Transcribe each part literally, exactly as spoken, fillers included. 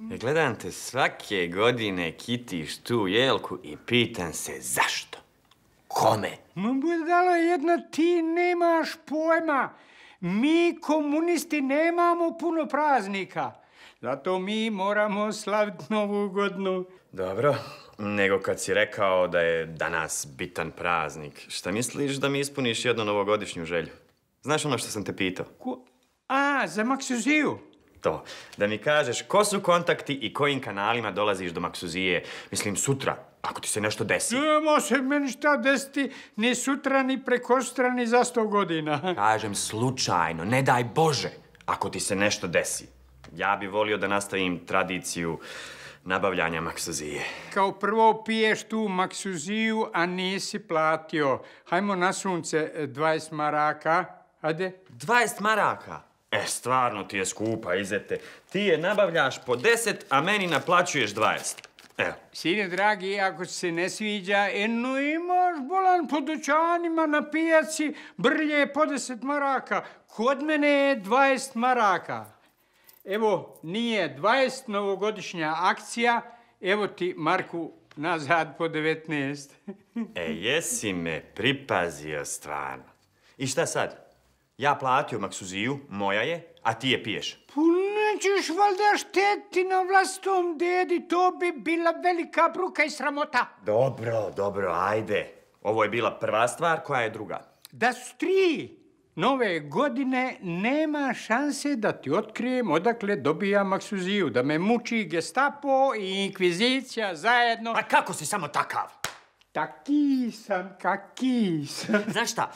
Ja gledam te svake godine kitiš tu jelku i pitan se zašto? Kome? Ma budala jedna, ti nemaš pojma. Mi komunisti nemamo puno praznika. Zato mi moramo slaviti Novu godinu. Dobro, nego kad si rekao da je danas bitan praznik, šta misliš da mi ispuniš jednu novogodišnju želju? Znaš ono što sam te pitao? Ko? A, za Maksuziju? To, da mi kažeš ko su kontakti i kojim kanalima dolaziš do Maksuzije. Mislim, sutra, ako ti se nešto desi. Ne može meni šta desiti ni sutra, ni prekostra, ni za sto godina. Kažem, slučajno, ne daj Bože, ako ti se nešto desi. Ja bi volio da nastavim tradiciju nabavljanja Maksuzije. Kao prvo piješ tu Maksuziju, a nisi platio. Hajmo na sunce, dvadeset maraka. Hajde. dvadeset maraka? E, stvarno ti je skupa, Izete. Ti je nabavljaš po deset, a meni naplaćuješ dvadeset. Evo. Sine dragi, ako se ne sviđa, eno imaš bolan po dućanima na pijaci, brlje po deset maraka. Kod mene je dvadeset maraka. Evo, nije dvadeset novogodišnja akcija, evo ti, Marku, nazad po devetnaest. E, jesi me pripazio stvarno. I šta sad? Ja platio Maksuziju, moja je, a ti je piješ. Pa nećeš valjda šteti na vlastom dedi, to bi bila velika bruka i sramota. Dobro, dobro, ajde. Ovo je bila prva stvar, koja je druga? Da su tri. Nove godine nema šanse da ti otkrijem odakle dobijam Maksuziju, da me muči Gestapo i Inkvizicija zajedno. Pa kako si samo takav? Taki sam, kaki sam. Znaš šta?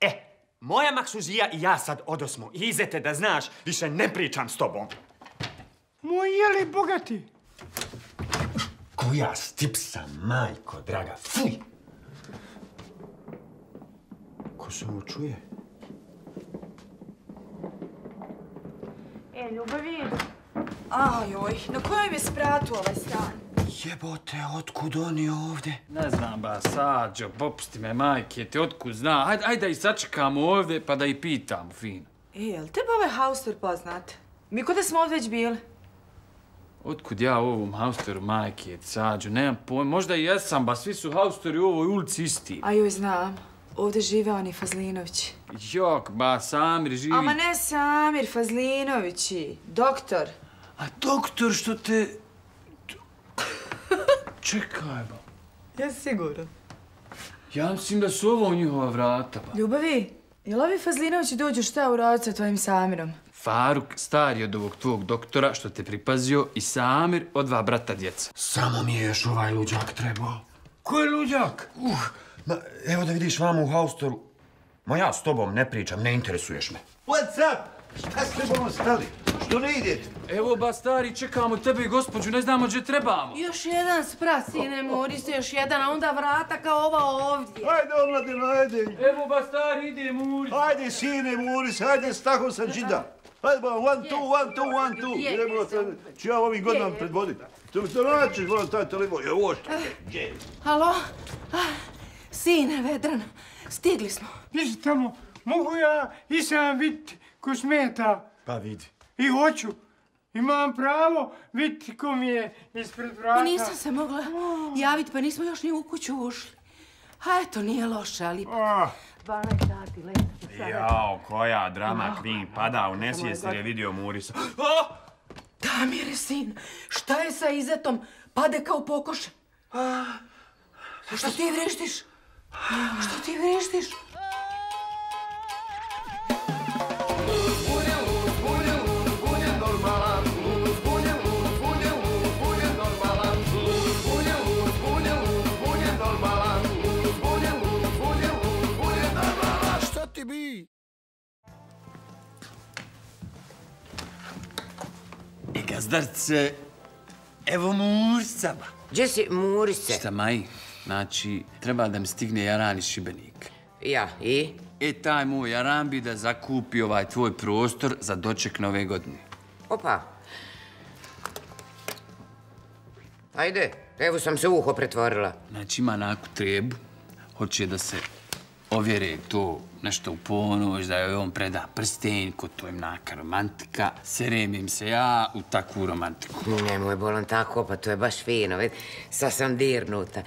E, moja Maksuzija i ja sad odosmo. Izete, da znaš, više ne pričam s tobom. Moj, je li bogati? Koja stipsa, majko draga, fuj! Ko se ovo čuje? E, ljubavi. Ajoj, na kojem je spratu ovaj stan? Jebote, otkud oni ovdje? Ne znam ba, Sađo, popusti me majke, te otkud zna. Ajde, ajde da ih sačekamo ovdje pa da ih pitamo, fino. E, jel teba ovaj hauster poznat? Mi kod da smo ovdje već bili? Otkud ja u ovom hausteru, majke, Sađo, nemam pojma. Možda i jesam, ba, svi su hausteri u ovoj ulici isti. Ajoj, znam. Ovdje žive oni Fazlinovići. Jok, ba, Samir živi... Ama ne Samir, Fazlinovići. Doktor. A doktor što te... Čekaj, ba. Ja si siguran. Ja mislim da su ovo njihova vrata, ba. Ljubavi, jel ovi Fazlinovići dođu šta uraditi sa tvojim Samirom? Faruk, stari od ovog tvog doktora što te pripazio i Samir od dva brata djeca. Samo mi je još ovaj luđak trebao. Koji luđak? Uh! Ma, evo da vidiš vama u haustoru. Ma ja s tobom ne pričam, ne interesuješ me. What's up? Šta s tebom stali? Što ne idete? Evo ba, stari, čekamo tebe i gospođu, ne znamo gdje trebamo. Još jedan sprat, sine Muriz, još jedan, a onda vrata kao ova ovdje. Ajde, omladino, ajde. Evo ba, stari, ide Muriz. Ajde, sine Muriz, ajde, staho sam džida. Ajde, ba, one, two, one, two, one, two. Ču ja ovih godinama predvoditi. Tu mi se naćeš, volim taj telefon. Evo što, gdje? Halo? Sine, Vedran, stigli smo. Ište tamo, mogu ja i sam vidjeti ko smeta. Pa vidi. I hoću. Imam pravo vidjeti ko mi je ispred vrata. Pa nisam se mogla javiti, pa nismo još ni u kuću ušli. A eto, nije loše, ali ipak. dvanaest sati, leta. Jao, koja drama, kvin, pada u nesvijest jer je vidio Murisa. Damire, sin, šta je sa Izetom? Pade kao pokošen. A što ti vrištiš? Što ti vrištiš? Šta ti bi? E, gazdarce, evo Mursa. Gdje si, Murse? Šta, Maji? Znači, treba da mi stigne jaran iz Šibenika. Ja, i? E, taj moj jaran bi da zakupi ovaj tvoj prostor za doček nove godine. Opa. Ajde, evo sam se uho pretvorila. Znači, ima naku trebu. Hoće da se ovjere to nešto u ponoć, da joj on preda prsten, ko to je mnaka romantika, seremim se ja u takvu romantiku. Nemoj, bolam tako, pa to je baš fino, već, sad sam dirnuta.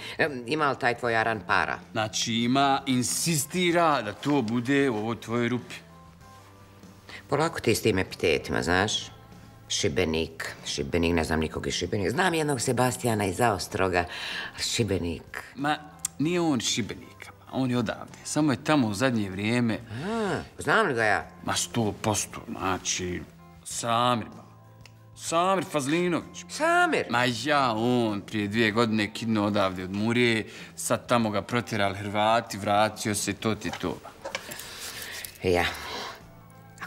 Ima li taj tvoj aran para? Znači ima, insistira da to bude u ovoj tvojoj rupi. Polako ti s tim epitetima, znaš? Šibenik, Šibenik, ne znam nikog iz Šibenika. Znam jednog Sebastijana iz Ostroga, Šibenik. Ma, nije on Šibenika, on je odavde. Samo je tamo u zadnje vrijeme... A, znam li ga ja? Ma, sto posto, znači... Samir, ba. Samir Fazlinović. Samir? Ma ja, on prije dvije godine kidno odavde od Murije, sad tamo ga protjerali Hrvati, vratio se, to ti to. Ja.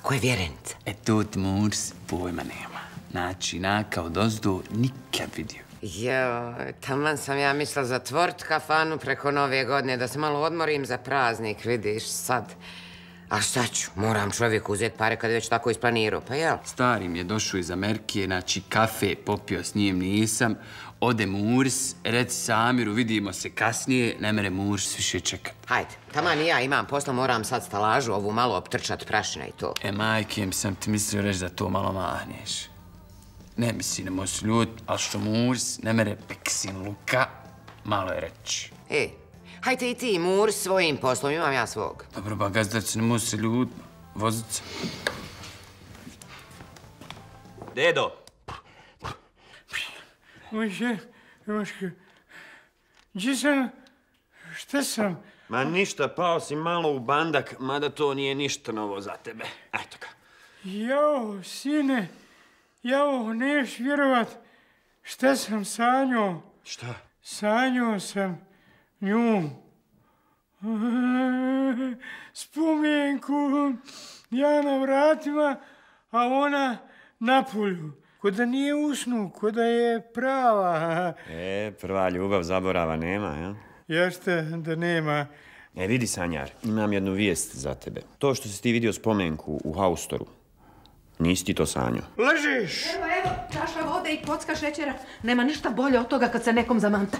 Ko je vjerenica? E to ti Muriz pojma nema. Znači, naka od ozdo nikad vidio. Jo, taman sam ja mislila zatvrt kafanu preko nove godine, da se malo odmorim za praznik, vidiš, sad. A šta ću? Moram čovjeku uzeti pare kad je već tako isplanirao, pa jel? Starim je došao iz Amerike, znači kafe popio s njim nisam. Ode Muriz, reci Samiru, vidimo se kasnije, ne mere Muriz više čekat. Hajde, taman i ja imam posla, moram sad stalažu ovu malo optrčat prašina i to. E, majke, sam ti mislio reći da to malo mahneš. Ne misli, ne moj se ljud, ali što Muriz ne mere peksin luka, malo je reći. E, hajde i ti Muriz svojim poslom, imam ja svog. Dobro, ba gazdac, ne moj se ljud, vozit se. Dedo! Moće, Ivaško, gdje sam? Šta sam? Ma ništa, pao si malo u bandak, mada to nije ništa novo za tebe. Eto ga. Jao, sine, jao, neš vjerovat šta sam sanjao. Šta? Sanjao sam nju. Spomenku, ja na vratima, a ona na polju. Ko da nije usnu, ko da je prava. E, prva ljubav zaborava nema, jel? Jeste, da nema. E, vidi, Sanjar, imam jednu vijest za tebe. To što si ti vidio Spomenku u Haustoru, nisi ti to sanjao. Lažeš! Evo, evo, čaša vode i kocka šećera. Nema ništa bolje od toga kad se nekom zamanta.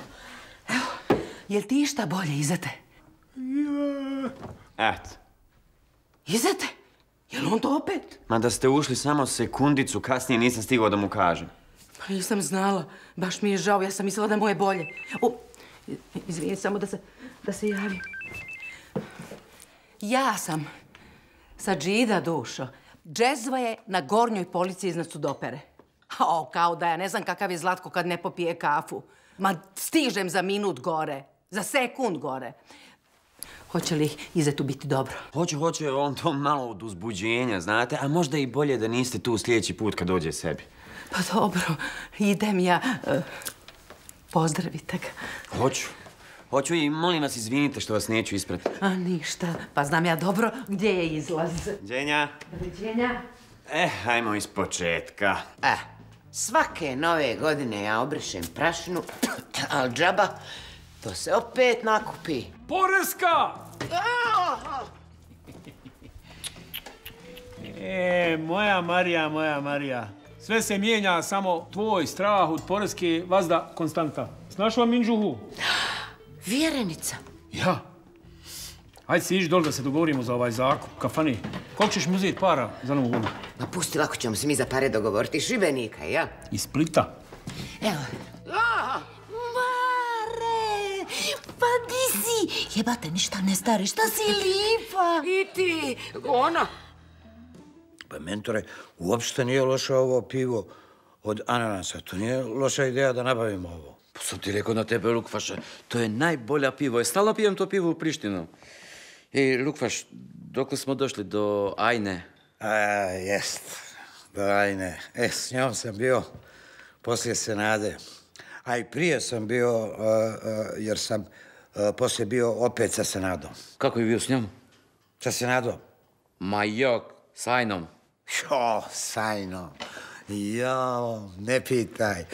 Evo, jel ti išta bolje, Izete? Ja... Eto. Izete? Jel' on to opet? Ma da ste ušli samo sekundicu, kasnije nisam stigao da mu kažem. Pa nisam znala, baš mi je žao, ja sam mislila da mu je bolje. O, izvini, samo da se, da se javim. Ja sam sa Džida dušo. Džezva je na gornjoj polici iznad Sudopere. O, kao da ja ne znam kakav je Zlatko kad ne popije kafu. Ma stižem za minut gore, za sekund gore. Hoće li Izetu biti dobro? Hoće, hoće, on to malo od uzbuđenja, znate, a možda i bolje da niste tu sljedeći put kad dođe sebi. Pa dobro, idem ja. Pozdravite ga. Hoću. Hoću i molim vas izvinite što vas neću ispratiti. A ništa, pa znam ja dobro gdje je izlaz. Dženja. Dženja. Eh, hajmo iz početka. Eh, svake nove godine ja obrišem prašinu, ali džaba, to se opet nakupi. Poreska! E, moja Marija, moja Marija. Sve se mijenja, samo tvoj strah od poreske vazda konstanta. Snašla minđuhu? Vjerenica. Ja. Hajde se iš dole da se dogovorimo za ovaj zakup, kafani. Koliko ćeš mu uzeti para za novu godinu? Ma pusti, lako ćemo se mi za pare dogovoriti. Šibenika, ja? Iz Splita. Evo. Pa di si? Jebate, ništa ne stari, šta si lipa? I ti, ona. Pa, mentore, uopšte nije loše ovo pivo od ananasa. To nije loša ideja da nabavimo ovo. Pa sam ti rekao na tebe, Lukvaše, to je najbolja pivo. Je stala pijem to pivo u Prištinu. I, Lukvaš, dokle smo došli do Ajne? A, jest, do Ajne. E, s njom sam bio poslije Senade. A i prije sam bio, jer sam poslije bio opet sa Senadom. Kako je bio s njom? Sa Senadom. Ma jok, s Ajnom. Jo, s Ajnom. Jo, ne pitaj.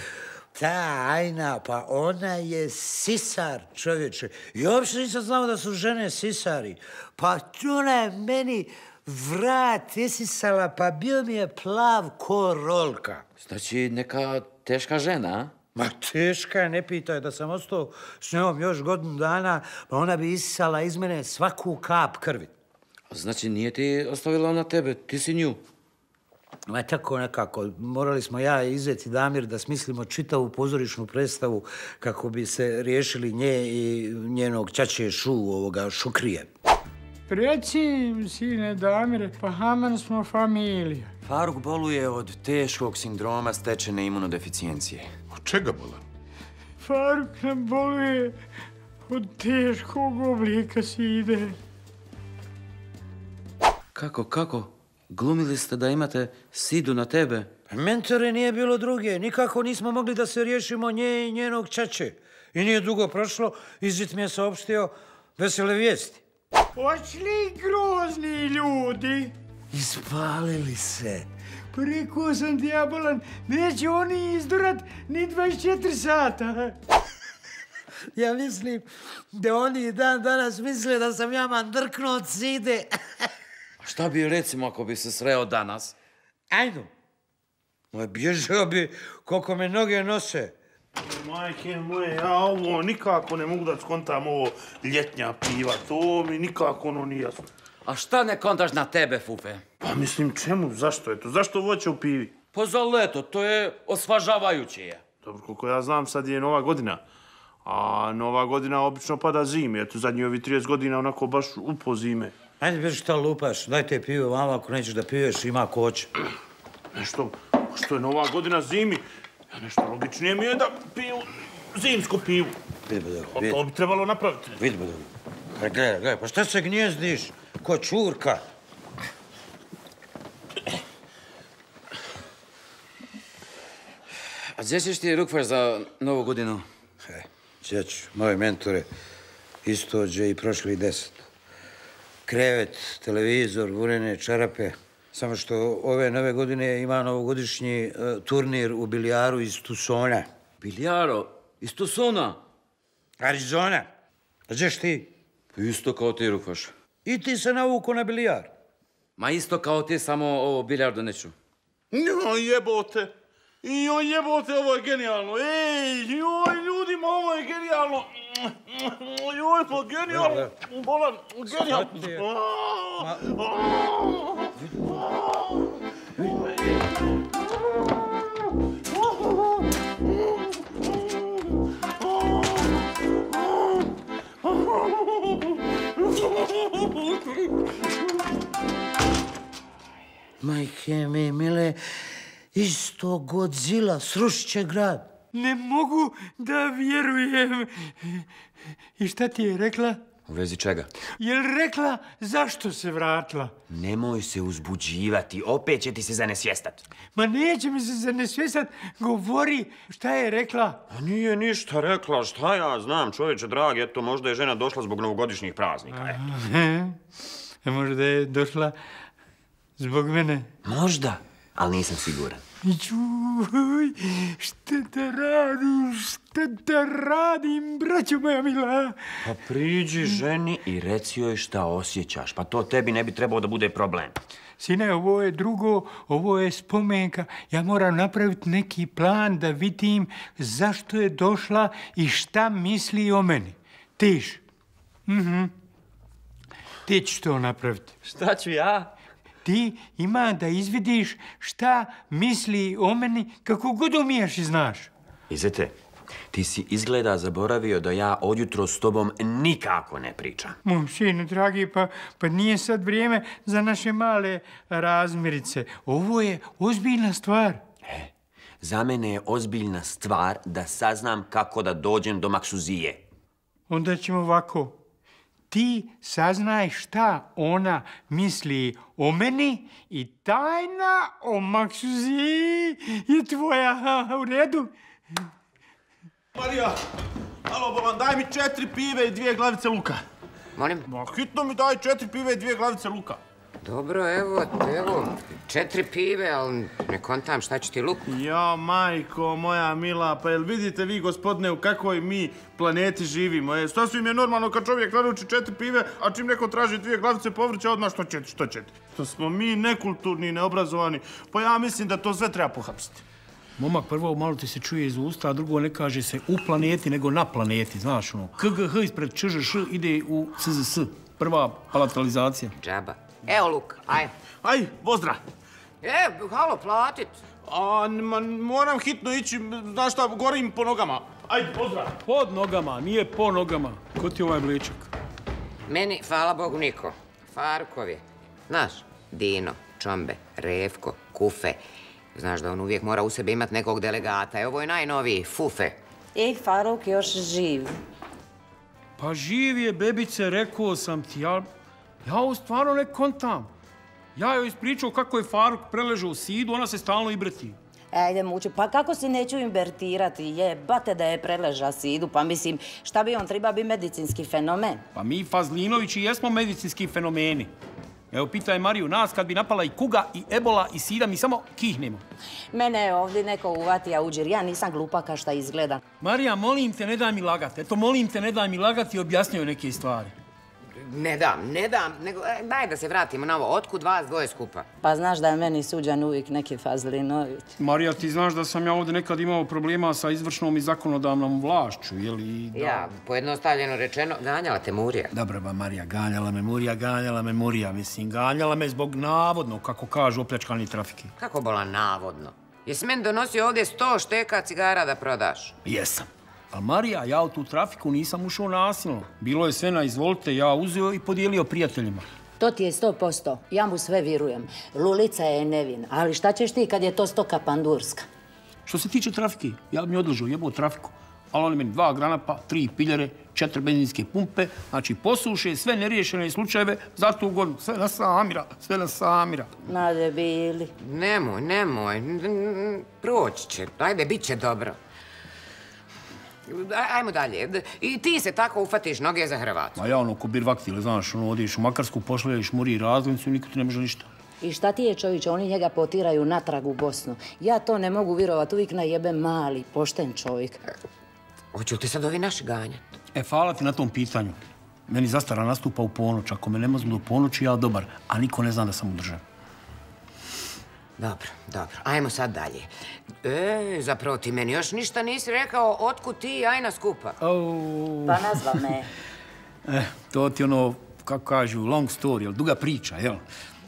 Ta Ajna, pa ona je sisar, čovječe. I uopšte nisam znao da su žene sisari. Pa ona je meni vrat isisala, pa bio mi je plav ko rolka. Znači, neka teška žena, a? Ma teška je, ne pitaj, da sam ostao s njom još godinu dana, pa ona bi isisala iz mene svaku kap krvi. Znači nije ti ostavila ona tebe, ti si nju. Ma tako nekako, morali smo ja i Izet i Damir da smislimo čitavu pozorišnu predstavu kako bi se riješili nje i njenog ćaće šu, ovoga šukrije. Reci, sine Damire, pa haman smo familija. Faruk boluje od teškog sindroma stečene imunodeficijencije. Od čega bola? Faruk nam boluje od teškog oblika side. Kako, kako? Glumili ste da imate sidu na tebe? Mentore, nije bilo druge. Nikako nismo mogli da se riješimo nje i njenog čače. I nije dugo prošlo, Izit mi je saopštio vesele vijesti. Počli grozni ljudi. Ispalili se. Preko sam dijabolan, neće oni izdurat ni dvadeset četiri sata. Ja mislim da oni dan danas misle da sam ja mandrknuo od side. A šta bi recimo ako bi se sreo danas? Ajno. Bježao bi koliko me noge nose. Majke moje, ja ovo nikako ne mogu da skontam, ovo ljetnja piva, to mi nikako ono nije jasno. A šta ne kontaš na tebe, Fufe? Pa mislim, čemu, zašto je to? Zašto voće u pivi? Pa za leto, to je osvažavajuće je. Dobro, koliko ja znam, sad je Nova godina. A Nova godina obično pada zime, eto zadnji ovi trideset godina onako baš upo zime. Ajde, već šta lupaš, daj te pivo vama ako nećeš da piješ, ima ko hoće. Nešto, što je Nova godina zimi? Ja nešto logičnije mi je da piju zimsko pivu. To bi trebalo napraviti. Vidi, gledaj, gledaj, pa šta se gnjezdiš? Ko čurka? A gdje ćeš ti rukvar za Novu godinu? Gdje ću, moje mentore, isto ođe i prošli deset. Krevet, televizor, vunene, čarape. Samo što ove nove godine ima novogodišnji turnir u bilijaru iz Tucsona. Bilijaro? Iz Tucsona? Arizona. A gdješ ti? Isto kao ti, Rukvaš. I ti se navuku na bilijar. Ma isto kao ti, samo ovo bilijar doneću. Joj jebote. Joj jebote, ovo je genijalno. Ej, joj ljudima, ovo je genijalno. Joj, to je genijalno. Bolan, genijalno. Majke mi, mile, isto Godzilla srušće grad. Ne mogu da vjerujem. I šta ti je rekla? U vezi čega? Jel rekla zašto se vratila? Nemoj se uzbuđivati, opet će ti se zanesvjestat. Ma neće mi se zanesvjestat, govori šta je rekla. A nije ništa rekla, šta ja znam, čovječe dragi, eto možda je žena došla zbog novogodišnjih praznika, eto. Možda je došla zbog mene? Možda, ali nisam siguran. Juj, šta da radim, šta da radim, braću moja mila? Pa priđi ženi i reci joj šta osjećaš, pa to tebi ne bi trebao da bude problem. Sine, ovo je drugo, ovo je Spomenka. Ja moram napraviti neki plan da vidim zašto je došla i šta misli o meni. Tiš, ti ćeš to napraviti. Šta ću ja? Ti ima da izvidiš šta misli o meni kako god umiješ i znaš. Izete, ti si izgleda zaboravio da ja odjutro s tobom nikako ne pričam. Moj sinu, dragi, pa nije sad vrijeme za naše male razmirice. Ovo je ozbiljna stvar. Za mene je ozbiljna stvar da saznam kako da dođem do Maksuzije. Onda ćemo ovako. Ti saznaj šta ona misli o meni i tajna o Maksuziji je tvoja, u redu? Marija, alo bolan, daj mi četiri pive i dvije glavice luka. Molim? Ma hitno mi daj četiri pive i dvije glavice luka. Dobro, evo, evo, četiri pive, ali ne kontam šta će ti luk. Jo, majko moja mila, pa jel vidite vi, gospodine, u kakvoj mi planeti živimo? Sasvim je normalno kad čovjek naruči četiri pive, a čim neko traži dvije glavice povrća, odmah što ćete, što ćete. Što smo mi nekulturni i neobrazovani, pa ja mislim da to sve treba pohapsiti. Momak, prvo malo ti se čuje iz usta, a drugo ne kaže se u planeti, nego na planeti, znaš ono. K G H ispred Č Ž Š ide u S Z S. Prva palatalizacija. Džaba. Evo, Luka, aj. Aj, pozdrav. E, halo, platit. A, moram hitno ići, znaš šta, gorim po nogama. Aj, pozdrav. Pod nogama, nije po nogama. Ko ti je ovaj bličak? Meni, hvala Bogu, niko. Farukov je. Znaš, Dino, Combe, Refko, Kufe. Znaš da on uvijek mora u sebi imat nekog delegata. E, ovo je najnoviji, Fufe. I Faruk još živ. Pa živ je, bebice, rekao sam ti, ja... Ja ovo stvarno ne kontam. Ja joj ispričao kako je Faruk preležao u sidu, ona se stalno ibreti. Ajde, muče, pa kako si neću invertirati? Jebate da je preleža sidu, pa mislim, šta bi on treba bi medicinski fenomen? Pa mi, Fazlinovići, jesmo medicinski fenomeni. Evo, pitaj Mariju, nas kad bi napala i kuga, i ebola, i sida, mi samo kihnemo. Mene je ovdje neko uvatija uđer, ja nisam glupaka šta izgleda. Marija, molim te, ne daj mi lagati. Eto, molim te, ne daj mi lagati i objasnio neke stvari. Ne dam, ne dam, nego daj da se vratimo na ovo. Otkud vas dvoje skupa? Pa znaš da je meni suđan uvijek neki Fazlinović. Marija, ti znaš da sam ja ovdje nekad imao problema sa izvršnom i zakonodavnom vlašću, je li... Ja, pojednostavljeno rečeno, ganjala te Murija. Dobro, ba Marija, ganjala me Murija, ganjala me Murija, mislim, ganjala me zbog navodno, kako kažu, opljačkani trafiki. Kako bola navodno? Jesi meni donosio ovdje sto šteka cigara da prodaš? Jesam. Ali Marija, ja u tu trafiku nisam ušao nasilno. Bilo je sve na izvolite, ja uzeo i podijelio prijateljima. To ti je sto posto. Ja mu sve vjerujem. Lulica je nevin, ali šta ćeš ti kad je to stoka pandurska? Što se tiče trafike, ja mi odložio jebao trafiku. Ali oni meni dva granapa, tri piljere, četiri benzinske pumpe. Znači, posuše sve neriješene slučajeve, zato ugodno. Sve na Samira, sve na Samira. Nade bili. Nemoj, nemoj. Proći će. Ajde, bit će dobro. Ajmo dalje. I ti se tako ufatiš noge za Hrvatu. A ja ono, ko birvaktile, znaš, ono, odiš u Makarsku, pošalješ Muriji razglednicu i niko ti ne može ništa. I šta ti je, čovječe, oni njega potiraju natrag u Bosnu. Ja to ne mogu vjerovat, uvijek najebe mali, pošten čovjek. Hoću li ti sad ovi naši ganjat? E, hvala ti na tom pitanju. Meni zastara nastupa u ponoć. Ako me ne maznu do ponoći, ja dobar, a niko ne zna da sam udržan. Dobro, dobro. Ajmo sad dalje. E, zapravo ti meni još ništa nisi rekao otkud ti i Ajna skupa. Pa nazva me. To ti ono, kako kažu, long story, duga priča, jel?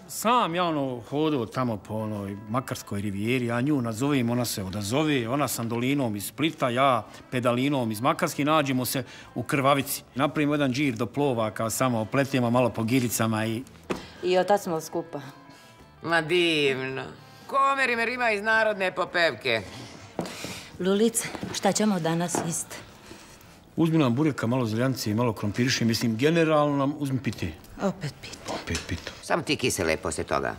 Sam ja ono hodao tamo po onoj Makarskoj rivijeri, ja nju nazovem, ona se odazove, ona sandolinom iz Splita, ja pedalinom iz Makarske, nađemo se u Krvavici. Napravimo jedan džir do plovaka, samo opletimo malo po giricama i... I otac smo skupa. Ma divno. Komeri me rima iz narodne popevke. Lulice, šta ćemo danas isti? Uzmi nam bureka, malo zeljance i malo krompiriše. Mislim, generalno nam uzmi pite. Opet pite. Opet pite. Samo ti kisele poslije toga.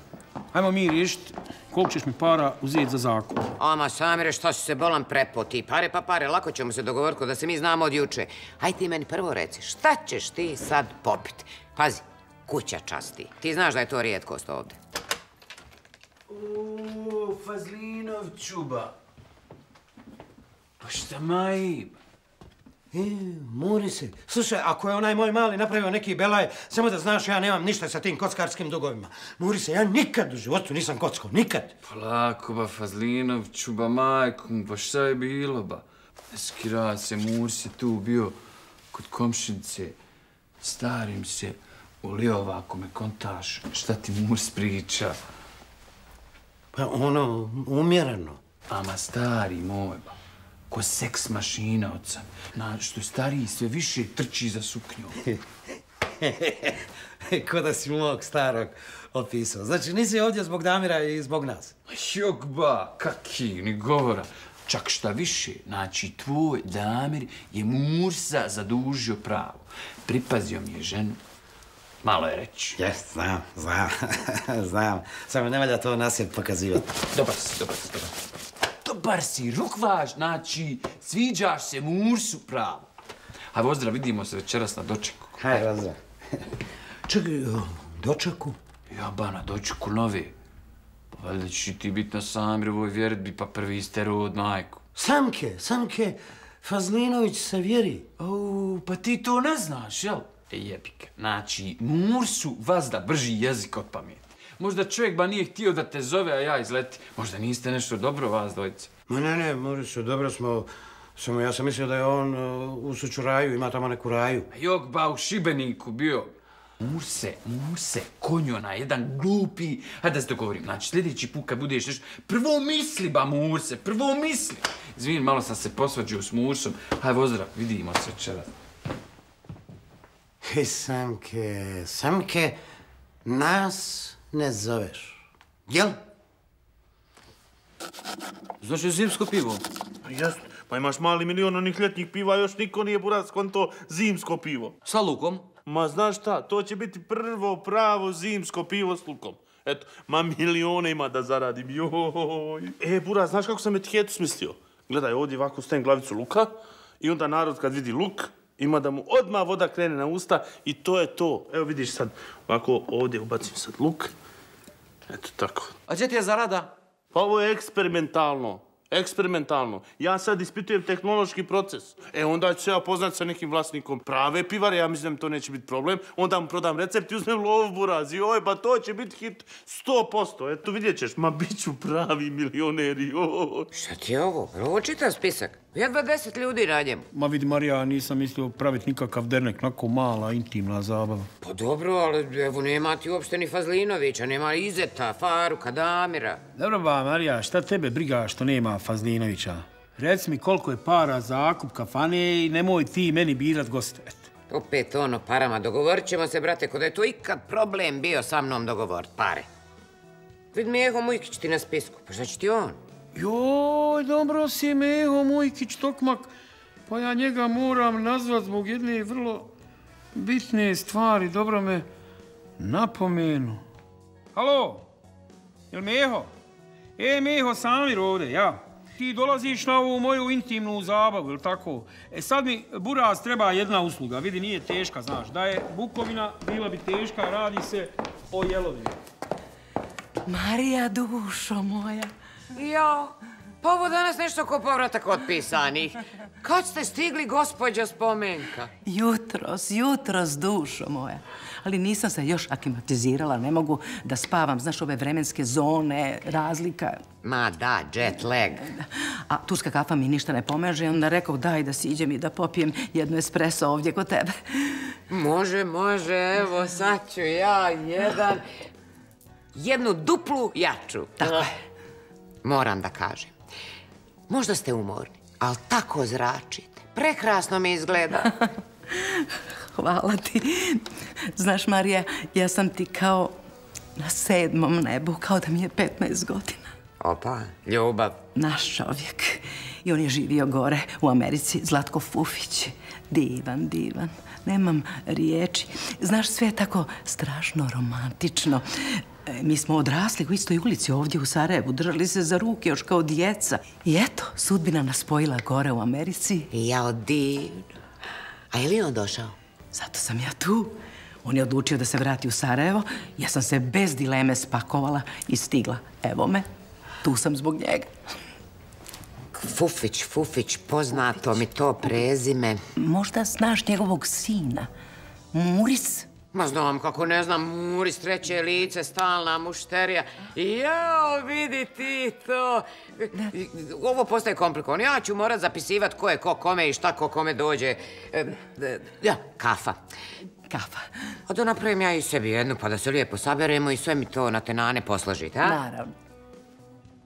Ajmo mi riješiti koliko ćeš mi para uzeti za zakup. Ama, Samire, šta si se bolan prepoti? Pare pa pare, lako ćemo se dogovoriti da se mi znamo od juče. Hajde ti meni prvo reci, šta ćeš ti sad popiti? Pazi, kuća časti. Ti znaš da je to rijetkost ovdje. Uuu, Fazlinov čuba. Pa šta maji? E, mori se. Slušaj, ako je onaj moj mali napravio neki belaj, samo da znaš, ja nemam ništa sa tim kockarskim dugovima. Mori se, ja nikad u životu nisam kockao, nikad. Pa lako ba, Fazlinov čuba, majkom, pa šta je bilo ba? Skira se, Mori se tu bio kod komšinice, starim se. Uli ovako me kontaš, šta ti Mori priča? Pa ono, umjereno. Ama stari moj, ba, ko seks mašina od sam. Znaš, što je stariji sve više trči za suknjom. Ko da si mog starog opisao. Znači, nisi ovdje zbog Damira i zbog nas. Jok ba, kaki, ni govora. Čak šta više, znači, tvoj Damir je Mursa zadužio pravo. Pripazio mi je ženu. Malo je reći. Jes, znam, znam, znam. Samo ne valja to nasjed pokazivati. Dobar si, dobar si, dobar. Dobar si, rukvaš, znači, sviđaš se Mursu pravo. A Vozdrav, vidimo se večeras na dočeku. Haj, Vozdrav. Čekaj, dočeku? Ja, ba, na dočeku nove. Pa valjda ćeš ti biti na Samirevoj vjeredbi, pa prvi stero od majku. Samke, Samke, Fazlinović se vjeri. O, pa ti to ne znaš, jel? Jebik. Znači, Mursu vazda brži jezik od pameti. Možda čovjek ba nije htio da te zove, a ja izleti. Možda niste nešto dobro vas dvojice. Ma ne, ne, Muriću, dobro smo. Samo ja sam mislio da je on u Sučuraju, ima tamo neku raju. Jok ba, u Šibeniku bio. Murse, Murse, konjo na jedan glupi. Hajde da se dogovorim, znači sljedeći put kad budeš nešto... Prvo misli ba, Murse, prvo misli! Izvin, malo sam se posvađao s Mursom. Hajde, pozdrav, vidimo se večeras. Hej, Samke, Samke, nas ne zoveš, jel? Znači zimsko pivo? Jasno, pa imaš mali milion onih ljetnih piva, još niko nije buraz konto zimsko pivo. Sa lukom? Ma znaš šta, to će biti prvo pravo zimsko pivo s lukom. Eto, ma milione ima da zaradim, joj. E, buraz, znaš kako sam etiketu smislio? Gledaj, ovdje ovako stavim glavicu luka i onda narod kad vidi luk, ima da mu odmah voda krene na usta i to je to. Evo vidiš sad, ovako ovdje ubacim sad luk. Eto tako. A gdje ti je zarada? Pa ovo je eksperimentalno. Eksperimentalno. Ja sad ispitujem tehnološki proces. E, onda ću se ja poznat sa nekim vlasnikom prave pivare, ja mislim da mi to neće biti problem. Onda mu prodam recept i uzmem lov, buraz. I oj, pa to će biti hit sto posto. Eto, vidjet ćeš. Ma, bit ću pravi milioneri, joj. Šta ti je ovo? Ovo čitam spisak. Jedva deset ljudi radjem. Ma vidi, Marija, nisam mislio praviti nikakav dernek, nako mala, intimna zabava. Pa dobro, ali evo nema ti uopšte ni Fazlinovića, nema Izeta, Faruka, Damira. Dobro ba, Marija, šta tebe briga što nema Fazlinovića? Reci mi koliko je para za zakup kafane i nemoj ti meni birat goste. Opet ono, parama, dogovorit ćemo se, brate, ko da je to ikad problem bio sa mnom dogovorit, pare. Vidi Meho Mujkić ti na spisku, pa šta će ti on? Joj, dobro si, Meho Mujkić Tokmak. Pa ja njega moram nazvat zbog jedne vrlo bitne stvari. Dobro me napomenu. Halo, jel Meho? E, Meho, Samir ovdje, ja. Ti dolaziš na ovu moju intimnu zabavu, jel tako? E, sad mi, buraz, treba jedna usluga. Vidi, nije teška, znaš. Da je bukovina, bila bi teška, radi se o jelovini. Marija, dušo moja. Jao, pa ovo danas nešto ko povratak otpisanih. Kad ste stigli, gospođa Spomenka? Jutros, jutros, dušo moja. Ali nisam se još aklimatizirala, ne mogu da spavam, znaš, ove vremenske zone, razlika. Ma da, jet lag. A turska kafa mi ništa ne pomaže, onda rekao daj da siđem i da popijem jednu espresso ovdje kod tebe. Može, može, evo sad ću ja jedan, jednu duplu jaču. Tako je. Moram da kažem, možda ste umorni, ali tako zračite. Prekrasno mi izgleda. Hvala ti. Znaš, Marija, ja sam ti kao na sedmom nebu, kao da mi je petnaest godina. Opa, ljubav. Naš čovjek. I on je živio gore u Americi, Zlatko Fučić. Divan, divan. Nemam riječi. Znaš, sve je tako strašno romantično. Mi smo odrasli u istoj ulici ovdje u Sarajevu, držali se za ruke još kao djeca. I eto, sudbina nas spojila gore u Americi. Jao, divno. A je li on došao? Zato sam ja tu. On je odlučio da se vrati u Sarajevo. Ja sam se bez dileme spakovala i stigla. Evo me, tu sam zbog njega. Fučić, Fučić, poznato mi to prezime. Možda znaš njegovog sina, Muriz? Ma znam, kako ne znam, Muriz, treće lice, stalna mušterija. Jao, vidi ti to. Ovo postaje komplikovan. Ja ću morat zapisivat ko je ko kome i šta ko kome dođe. Ja, kafa. Kafa. A da napravim ja i sebi jednu, pa da se lijepo saberemo i sve mi to na tenane poslažite, a? Naravno.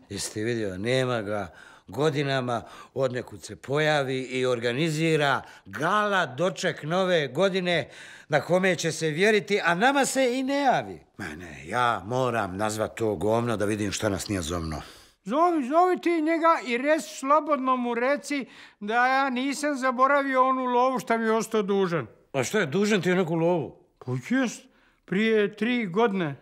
Jeste vidio, nema ga. Godinama odnekud se pojavi i organizira gala doček nove godine na kome će se vjeriti, a nama se i ne javi. Mene, ja moram nazvat to govno da vidim šta nas nije zovno. Zovi, zovi ti njega i res slobodno mu reci da ja nisam zaboravio onu lovu šta mi je ostao dužan. A šta je, dužan ti je neku lovu? Pa jest, prije tri godine.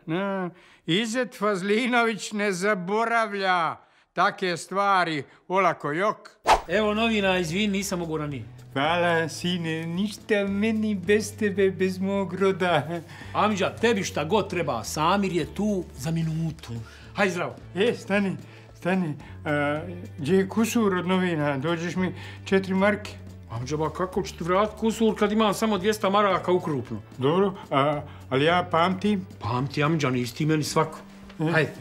Izet Fazlinović ne zaboravlja take stvari, olako jok. Evo novina, izvin, nisam mogo ranije. Hvala, sine, ništa meni bez tebe, bez mog roda. Amidža, tebi šta god treba, Samir je tu za minutu. Hajde zdravo. E, stani, stani. Gdje je kusur od novina, dođeš mi četiri marke. Amđaba, kako ću ti vratiti kusur kad imam samo dvjesto maraka ukrupno? Dobro, ali ja pamtim. Pamti, Amđa, nisi ti meni svako. Hajde.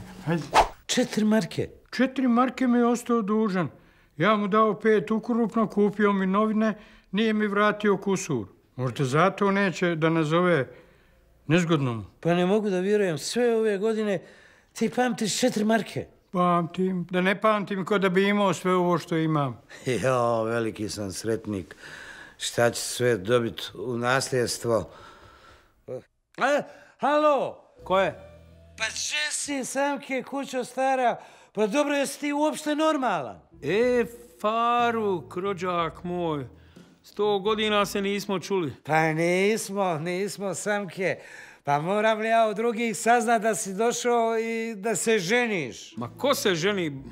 Četiri marke. Četiri marke mi je ostao dužan. Ja mu dao pet ukrupno, kupio mi novine, nije mi vratio kusur. Možda zato neće da nazove nezgodnom. Pa ne mogu da vjerujem, sve ove godine ti pamtiš četiri marke. Pamtim, da ne pamtim ko da bi imao sve ovo što imam. Jo, veliki sam sretnik. Šta će sve dobiti u nasljedstvo? A, halo! Ko je? Pa če si, Samke, kućo stara? Pa dobro, jesi ti uopšte normalan? E, Faruk, rođak moj. Sto godina se nismo čuli. Pa nismo, nismo, Samke. Pa moram li ja od drugih saznat da si došao i da se ženiš? Ma ko se ženi?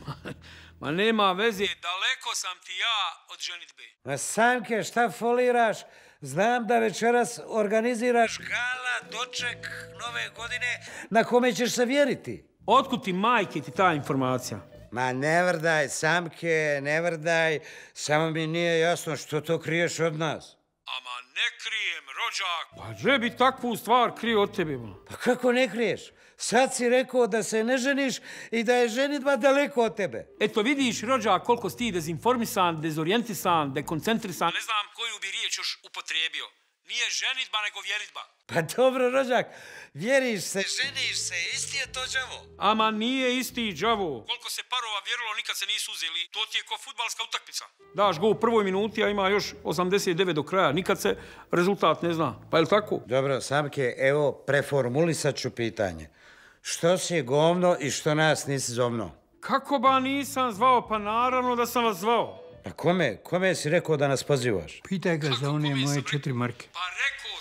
Ma nema veze, daleko sam ti ja od ženitbe. Ma Samke, šta foliraš? Znam da večeras organiziraš gala, doček nove godine na kome ćeš se vjeriti. Otkud ti majke ti ta informacija? Ma ne vrdaj, Samke, ne vrdaj. Samo mi nije jasno što to kriješ od nas. Ama ne krijem, rođak. Pa že bi takvu stvar krio od tebe, ma. Pa kako ne kriješ? Sad si rekao da se ne ženiš i da je ženitba daleko od tebe. Eto vidiš, rođak, koliko si ti dezinformisan, dezorijentisan, dekoncentrisan. Ne znam koju bi riječ još upotrijebio. Nije ženitba, nego vjeritba. Pa dobro, rođak, vjeriš se, ženiš se, isti je to đavo. Ama nije isti đavo. Koliko se parova vjerilo, nikad se nisu uzeli. To ti je ko fudbalska utakmica. Daš go u prvoj minuti, a ima još osamdeset devet do kraja. Nikad se rezultat ne zna. Pa je li tako? Dobro, Samke, evo, preformulisat ću pitanje. Što si govno i što nas nisi zovno? Kako ba nisam zvao? Pa naravno da sam vas zvao. Pa kome, kome si rekao da nas pozivaš? Pitaj ga za one moje četiri marke. Pa rekao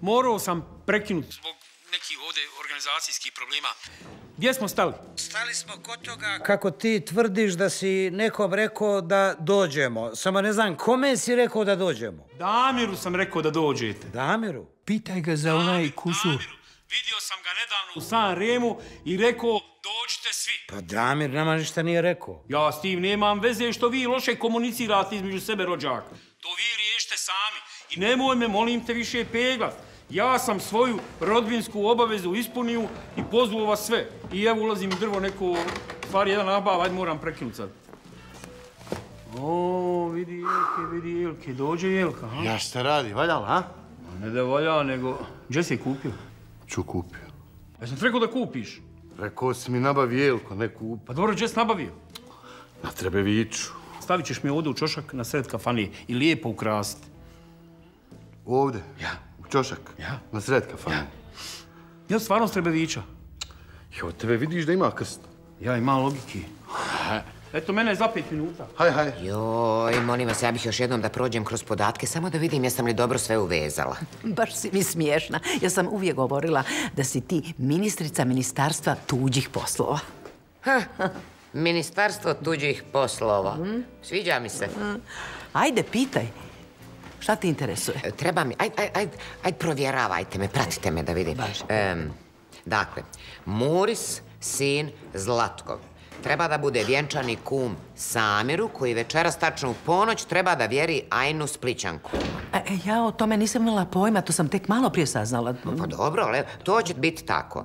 Morao sam prekinut zbog nekih ovdje organizacijskih problema. Gdje smo stali? Stali smo kod toga kako ti tvrdiš da si nekom rekao da dođemo. Samo ne znam, kome si rekao da dođemo? Damiru sam rekao da dođete. Damiru? Pitaj ga za onaj kusur. Vidio sam ga nedavno u San Remu i rekao, dođite svi. Pa Damir nama ništa nije rekao. Ja s tim nemam veze što vi loše komunicirate između sebe, rođak. To vi riješite sami i nemoj me, molim te, više peglat. Ja sam svoju rodbinsku obavezu ispunio i pozvao vas sve. I evo ulazim u drvo neko, stvar jedan nabav, ajde moram prekinuti sad. O, vidi Jelke, vidi Jelke, dođe Jelka, ha? Ja šta radi, valjala, ha? Ne da valja, nego... Gdje si je kupio? Ču kupio. Jesam ti rekao da kupiš? Rekao si mi nabavi Jelko, ne kupi. Pa dobro, gdje si nabavio? Na Trebeviću. Stavit ćeš mi ovdje u čošak na sred kafanije i lijepo ukrasiti. Ovdje? Ja. U čošak? Ja. Na sred kafanije? Ja. Ja stvarno s Trebevića. Jo, tebe vidiš da ima krst. Ja, ima logiki. Eto, mene je za pet minuta. Haj, haj. Joj, molim vas, ja bih još jednom da prođem kroz podatke, samo da vidim jesam li dobro sve uvezala. Baš si mi smiješna. Ja sam uvijek govorila da si ti ministrica ministarstva tuđih poslova. Ministarstvo tuđih poslova. Sviđa mi se. Ajde, pitaj. Šta ti interesuje? Treba mi, ajde, ajde, ajde, provjeravajte me, pratite me da vidim. Baš. Dakle, Muriz, sin Zlatkov. Treba da bude vjenčani kum Samiru, koji večeras tačno u ponoć treba da vjeri Ajnu Splićanku. Ja o tome nisam imala pojma, to sam tek malo prije saznala. Pa dobro, ali to će biti tako.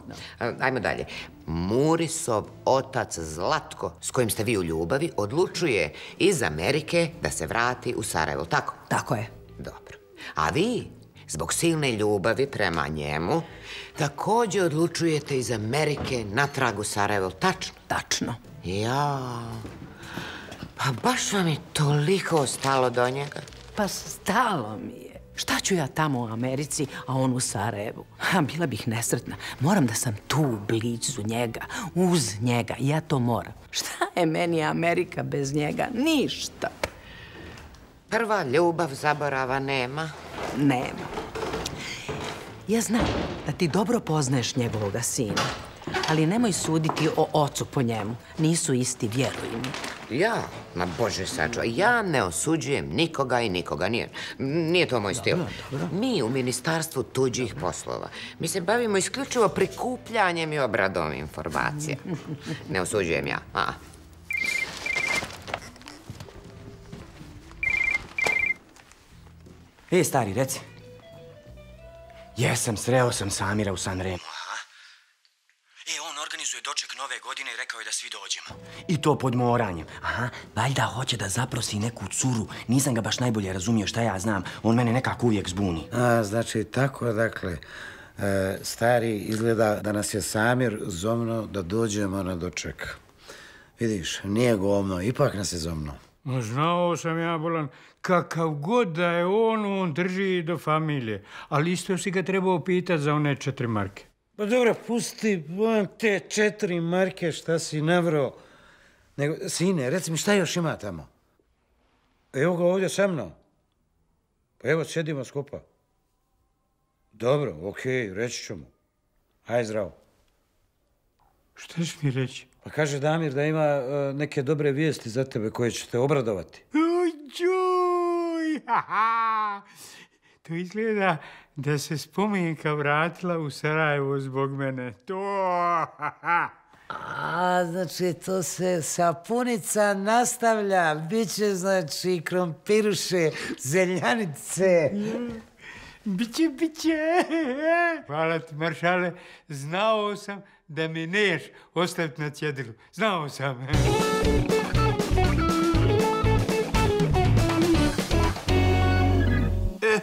Ajmo dalje. Murisov otac Zlatko, s kojim ste vi u ljubavi, odlučuje iz Amerike da se vrati u Sarajevo, tako? Tako je. Dobro. A vi, zbog silne ljubavi prema njemu, također odlučujete iz Amerike natrag u Sarajevo, tačno? Tačno. Ja, pa baš vam je toliko stalo do njega? Pa stalo mi je. Šta ću ja tamo u Americi, a on u Sarajevu? Ha, bila bih nesretna. Moram da sam tu, blizu njega, uz njega. Ja to moram. Šta je meni Amerika bez njega? Ništa. Prva ljubav zaborava nema. Nema. Ja znam da ti dobro poznaješ njegovoga sina, ali nemoj suditi o ocu po njemu. Nisu isti, vjeruj mi. Ja? Ma Bože sačuvaj, ja ne osuđujem nikoga i nikoga. Nije, nije to moj stil. Mi u Ministarstvu tuđih poslova mi se bavimo isključivo prikupljanjem i obradom informacija. Ne osuđujem ja. A. E, stari, reci. Jesam, sreo sam Samira u San Remo. E, on organizuje doček nove godine i rekao je da svi dođemo. I to pod moranjem. Aha, valjda hoće da zaprosi neku curu. Nisam ga baš najbolje razumio, šta ja znam. On mene nekako uvijek zbuni. A, znači, tako, dakle, stari, izgleda da nas je Samir zovno da dođemo na doček. Vidiš, nije govno, ipak nas je zovno. Znao sam ja, bolan, kakav god da je on, on drži do familije. Ali isto si ga trebao pitati za one četiri marke. Pa dobro, pusti te četiri marke šta si navrao. Nego, sine, reci mi šta još ima tamo? Evo ga ovdje sa mnom. Pa evo, sjedimo skupa. Dobro, okej, reći ću mu. Hajde, zdravo. Šta ćeš mi reći? Pa kaže Damir da ima neke dobre vijesti za tebe koje će te obradovati. Uđuj! To izgleda da se Spomenka vratila u Sarajevo zbog mene. A, znači, to se sapunica nastavlja. Biće, znači, krompiruše, zeljanice. Biće, biće. Hvala ti, maršale. Znao sam da mi neš ostaviti na cjedilu. Znao sam. E,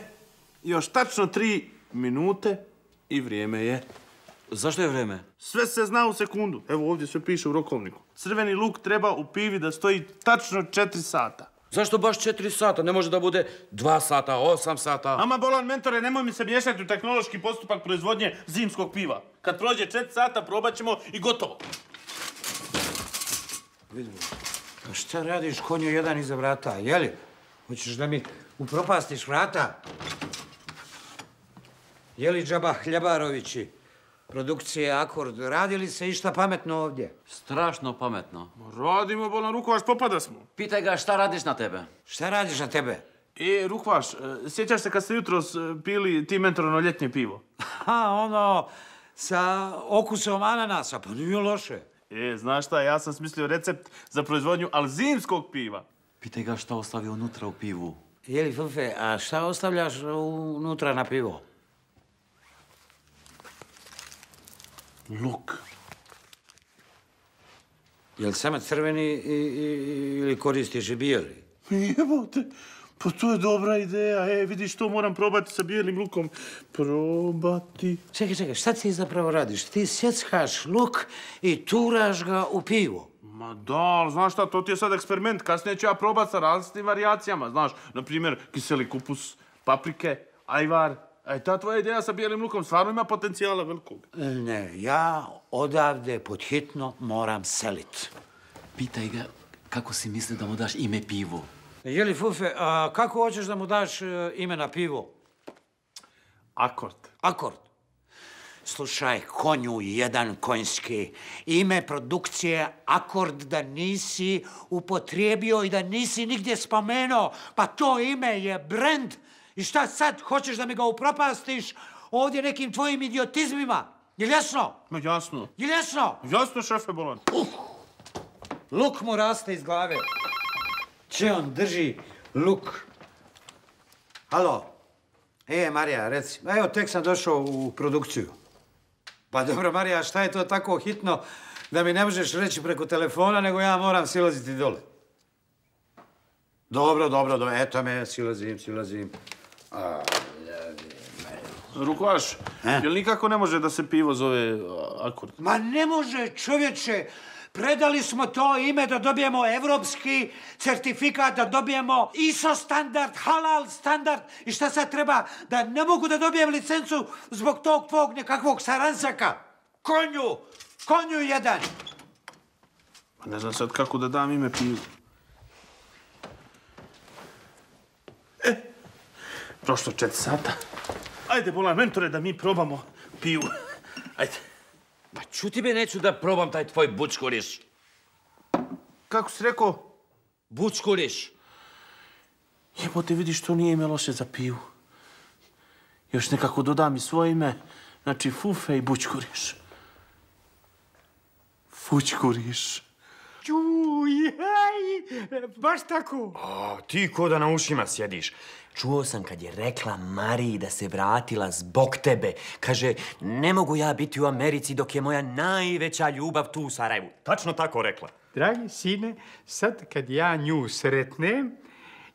još tačno tri minute i vrijeme je. Zašto je vrijeme? Sve se zna u sekundu. Evo ovdje sve piše u rokovniku. Crveni luk treba u pivi da stoji tačno četiri sata. Zašto baš četiri sata? Ne može da bude dva sata, osam sata. Ama bolan mentore, nemoj mi se miješati u tehnološki postupak proizvodnje zimskog piva. Kad prođe četiri sata, probat ćemo i gotovo. Vidimo. A šta radiš konju jedan iza vrata, jeli? Hoćeš da mi upropastiš vrata? Jeli džaba Hljabarovići, produkcije Akord, radi li se išta pametno ovdje? Strašno pametno. Radimo, bolan, Rukvaš, popada smo. Pitaj ga šta radiš na tebe. Šta radiš na tebe? E, Rukvaš, sjećaš se kad ste jutro pili ti mentorno ljetnje pivo? Ha, ono, sa okusom ananasa, pa nije loše. E, znaš šta, ja sam smislio recept za proizvodnju alzimskog piva. Pitaj ga šta ostavio unutra u pivu. Jeli, Fufe, a šta ostavljaš unutra na pivo? Luk. Je li samo crveni ili koristiš i bijeli? Jebo te, pa to je dobra ideja. E, vidiš, to moram probati sa bijelim lukom. Probati. Čekaj, čekaj, šta ti zapravo radiš? Ti sjeckaš luk i turaš ga u pivo. Ma da, ali znaš šta, to ti je sad eksperiment. Kasnije ću ja probati sa različitim varijacijama. Znaš, na primjer, kiseli kupus, paprike, ajvar. A ta tvoja ideja sa bijelim lukom stvarno ima potencijala velikog. Ne, ja odavde podhitno moram selit. Pitaj ga kako si misli da mu daš ime pivo. Jeli, Fufe, a kako hoćeš da mu daš ime na pivo? Akord. Akord. Slušaj, konju jedan konjski, ime produkcije Akord da nisi upotrijebio i da nisi nigdje spomenuo. Pa to ime je brand. I šta sad? Hoćeš da mi ga upropastiš ovdje nekim tvojim idiotizmima? Je li jasno? Ma jasno. Je li jasno? Jasno, šefe bolan. Luk mu raste iz glave. Če on drži luk. Halo. E, Marija, reci. Evo, tek sam došao u produkciju. Pa dobro, Marija, šta je to tako hitno da mi ne možeš reći preko telefona, nego ja moram silaziti dole? Dobro, dobro, dobro. Eto me, silazim, silazim. Rukovaš, jel nikako ne može da se pivo zove Akord? Ma ne može, čovječe. Predali smo to ime da dobijemo evropski certifikat, da dobijemo I S O standard, halal standard. I šta sad treba? Da ne mogu da dobijem licencu zbog tog tvog nekakvog saransaka. Konju! Konju jedan! Ne znam sad kako da dam ime pivu. Prošlo četiri sata. Ajde, bolan, mentore, da mi probamo piju. Ajde. Pa čuti me, neću da probam taj tvoj bučkuriš. Kako si rekao? Bučkuriš. Jebote, vidiš, to nije ime loše za piju. Još nekako dodam i svoje ime. Znači, fufe i bučkuriš. Fučkuriš. Jujaj, baš tako. A, ti ko da na ušima sjediš. Čuo sam kad je rekla Mariji da se vratila zbog tebe. Kaže, ne mogu ja biti u Americi dok je moja najveća ljubav tu u Sarajevu. Tačno tako rekla. Dragi sine, sad kad ja nju sretnem,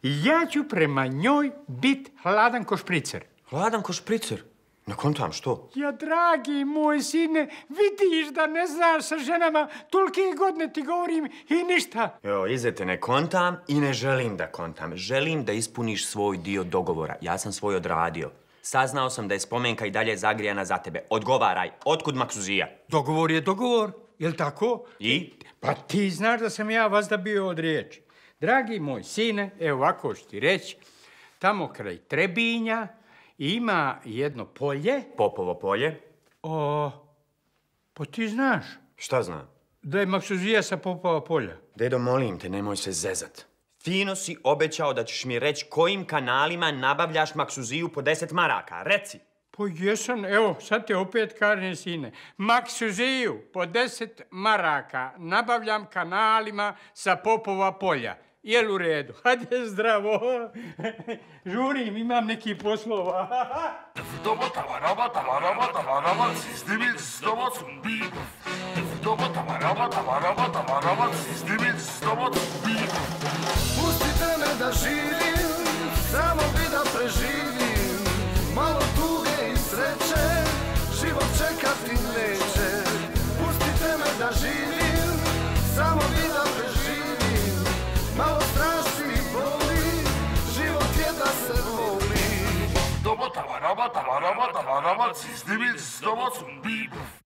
ja ću prema njoj biti hladan ko špricer. Hladan ko špricer? Ne kontam, što? Ja, dragi moj sine, vidiš da ne znaš sa ženama, tolike godine ti govorim i ništa. Jo, Izete, ne kontam i ne želim da kontam. Želim da ispuniš svoj dio dogovora. Ja sam svoj odradio. Saznao sam da je Spomenka i dalje zagrijana za tebe. Odgovaraj, otkud Maksuzija? Dogovor je dogovor, jel tako? I? Pa ti znaš da sam ja vas da bio od riječi. Dragi moj sine, evo ovako ću ti reći, tamo kraj Trebinja, ima jedno polje. Popovo polje? O, pa ti znaš. Šta znam? Da je Maksuzija sa Popova polja. Dedo, molim te, nemoj se zezat. Fino si obećao da ćeš mi reći kojim kanalima nabavljaš Maksuziju po deset maraka. Reci. Pa jesam, evo, sad te opet kažem, sine. Maksuziju po deset maraka nabavljam kanalima sa Popova polja. Jel u redu? Hajde, zdravo. Žurim, imam neki poslova. Dobotava, robotava, robotava, robot, sistimic, dobot, bi. Dobotava, robotava, robotava, robot, sistimic, dobot, bi. Pustite me da živim, samo bi da preživim. Malo tuge i sreće, život čekati neće. Pustite me da živim, samo bi da preživim. Malo strasti mi boli, život je da se voli. Dobotava, robotava, robotava, robot, sistimic, dobot, bi.